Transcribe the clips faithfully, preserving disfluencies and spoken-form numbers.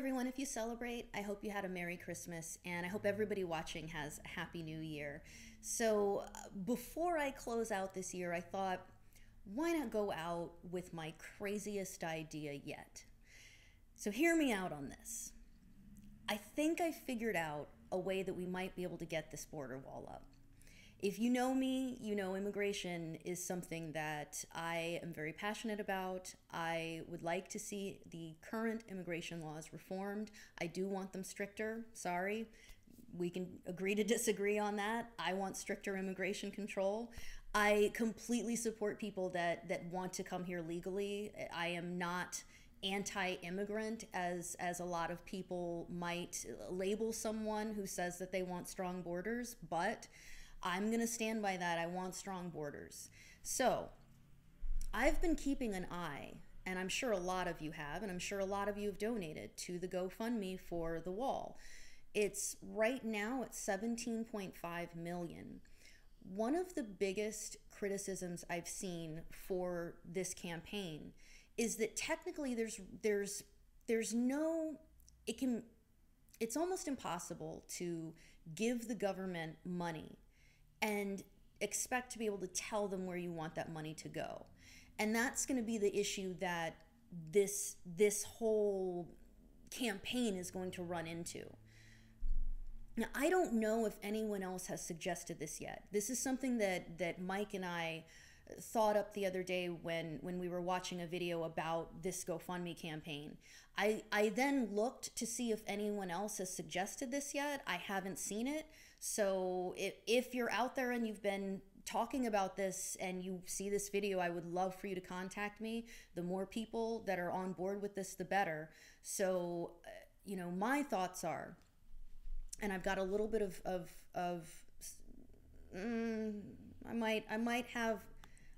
everyone if you celebrate. I hope you had a Merry Christmas, and I hope everybody watching has a Happy New Year. So before I close out this year, I thought, why not go out with my craziest idea yet? So hear me out on this. I think I figured out a way that we might be able to get this border wall up. If you know me, you know immigration is something that I am very passionate about. I would like to see the current immigration laws reformed. I do want them stricter, sorry. We can agree to disagree on that. I want stricter immigration control. I completely support people that, that want to come here legally. I am not anti-immigrant, as as a lot of people might label someone who says that they want strong borders, but I'm gonna stand by that. I want strong borders. So I've been keeping an eye, and I'm sure a lot of you have, and I'm sure a lot of you have donated to the GoFundMe for the wall. It's right now at seventeen point five million. One of the biggest criticisms I've seen for this campaign is that technically there's there's there's no it can it's almost impossible to give the government money and expect to be able to tell them where you want that money to go. And that's going to be the issue that this this whole campaign is going to run into. Now, I don't know if anyone else has suggested this yet. This is something that that Mike and I thought up the other day when when we were watching a video about this GoFundMe campaign. I, I then looked to see if anyone else has suggested this yet. I haven't seen it. So if, if you're out there and you've been talking about this and you see this video, I would love for you to contact me. The more people that are on board with this, the better. So, you know, my thoughts are, and I've got a little bit of, of, of mm, I might, I might have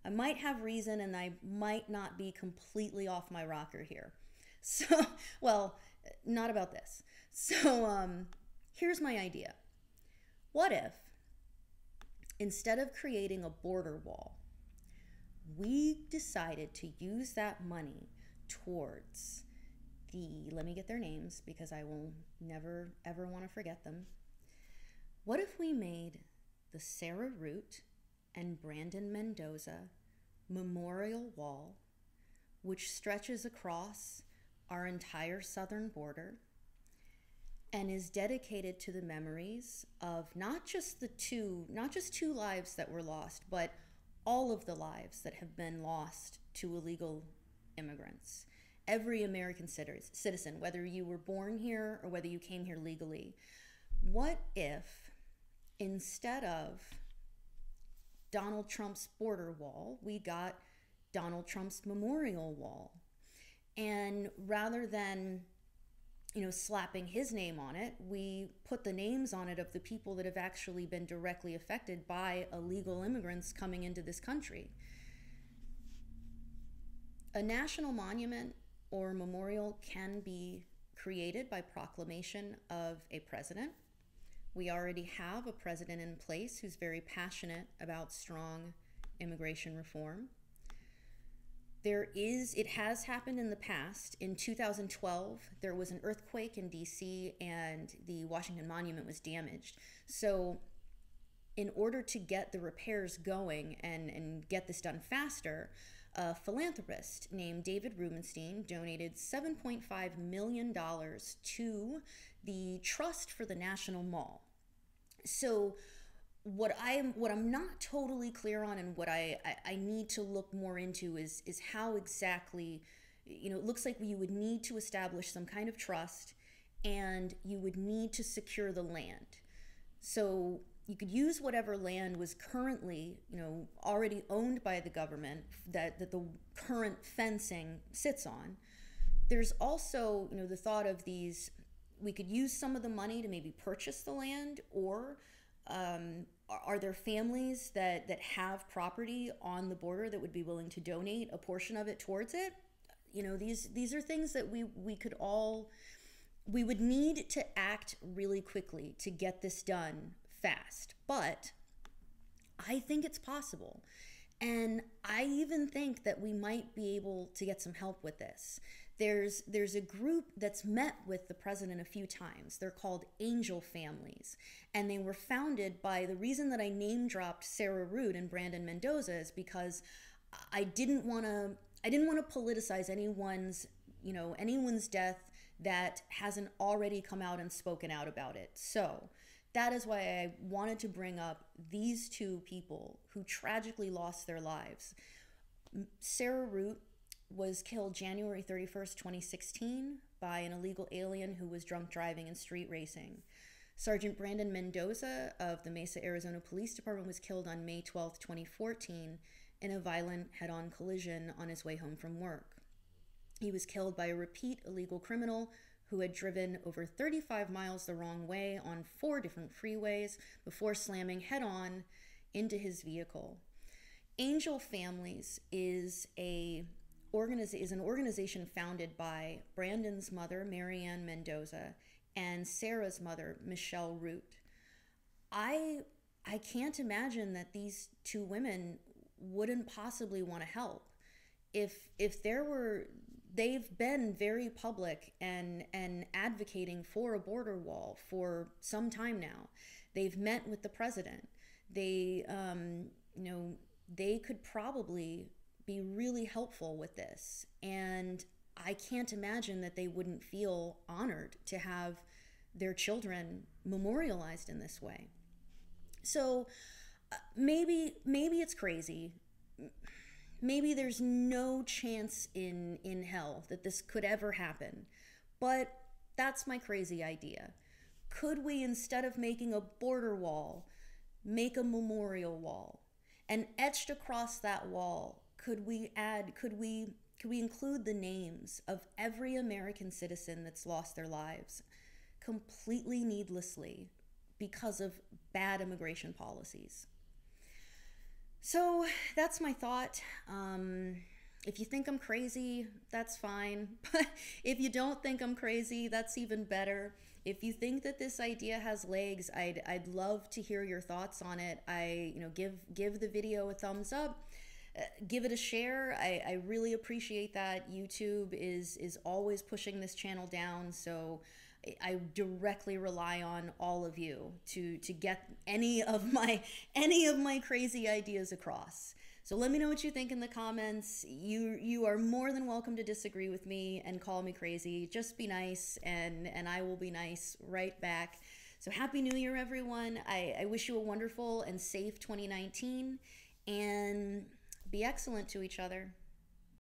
I might have reason, and I might not be completely off my rocker here. So, well, not about this. So um, here's my idea. What if, instead of creating a border wall, we decided to use that money towards the, let me get their names because I will never ever want to forget them. What if we made the Sarah Root and Brandon Mendoza Memorial Wall, which stretches across our entire southern border and is dedicated to the memories of not just the two, not just two lives that were lost, but all of the lives that have been lost to illegal immigrants. Every American citizen, whether you were born here or whether you came here legally. What if, instead of Donald Trump's border wall, we got Donald Trump's memorial wall? And rather than, you know, slapping his name on it, we put the names on it of the people that have actually been directly affected by illegal immigrants coming into this country. A national monument or memorial can be created by proclamation of a president. We already have a president in place who's very passionate about strong immigration reform. There is, it has happened in the past. In two thousand twelve, there was an earthquake in D C and the Washington Monument was damaged. So in order to get the repairs going and, and get this done faster, a philanthropist named David Rubenstein donated seven point five million dollars to the Trust for the National Mall. So what I'm, what I'm not totally clear on, and what I, I, I need to look more into, is, is how exactly, you know, it looks like you would need to establish some kind of trust, and you would need to secure the land. So you could use whatever land was currently, you know, already owned by the government that, that the current fencing sits on. There's also, you know, the thought of these, we could use some of the money to maybe purchase the land, or um, are, are there families that, that have property on the border that would be willing to donate a portion of it towards it? You know, these, these are things that we, we could all, we would need to act really quickly to get this done fast. But I think it's possible. And I even think that we might be able to get some help with this. There's, there's a group that's met with the president a few times. They're called Angel Families, and they were founded by, the reason that I name dropped Sarah Root and Brandon Mendoza is because I didn't want to I didn't want to politicize anyone's, you know, anyone's death that hasn't already come out and spoken out about it. So that is why I wanted to bring up these two people who tragically lost their lives. Sarah Root was killed January thirty-first, twenty sixteen by an illegal alien who was drunk driving and street racing. Sergeant Brandon Mendoza of the Mesa, Arizona Police Department was killed on May twelfth, twenty fourteen in a violent head-on collision on his way home from work. He was killed by a repeat illegal criminal who had driven over thirty-five miles the wrong way on four different freeways before slamming head-on into his vehicle. Angel Families is a organiz- is an organization founded by Brandon's mother, Marianne Mendoza, and Sarah's mother, Michelle Root. I, I can't imagine that these two women wouldn't possibly want to help. If, if there were, they've been very public and, and advocating for a border wall for some time now. They've met with the president. They, um, you know, they could probably be really helpful with this. And I can't imagine that they wouldn't feel honored to have their children memorialized in this way. So uh, maybe, maybe it's crazy. Maybe there's no chance in, in hell that this could ever happen, but that's my crazy idea. Could we, instead of making a border wall, make a memorial wall? And etched across that wall, could we add, could we, could we include the names of every American citizen that's lost their lives completely needlessly because of bad immigration policies? So that's my thought. Um, if you think I'm crazy, that's fine. But if you don't think I'm crazy, that's even better. If you think that this idea has legs, I'd, I'd love to hear your thoughts on it. I, you know, give, give the video a thumbs up, uh, give it a share. I, I really appreciate that. YouTube is, is always pushing this channel down. So I directly rely on all of you to, to get any of my, any of my crazy ideas across. So let me know what you think in the comments. You, you are more than welcome to disagree with me and call me crazy. Just be nice, and, and I will be nice right back. So Happy New Year, everyone. I, I wish you a wonderful and safe twenty nineteen, and be excellent to each other.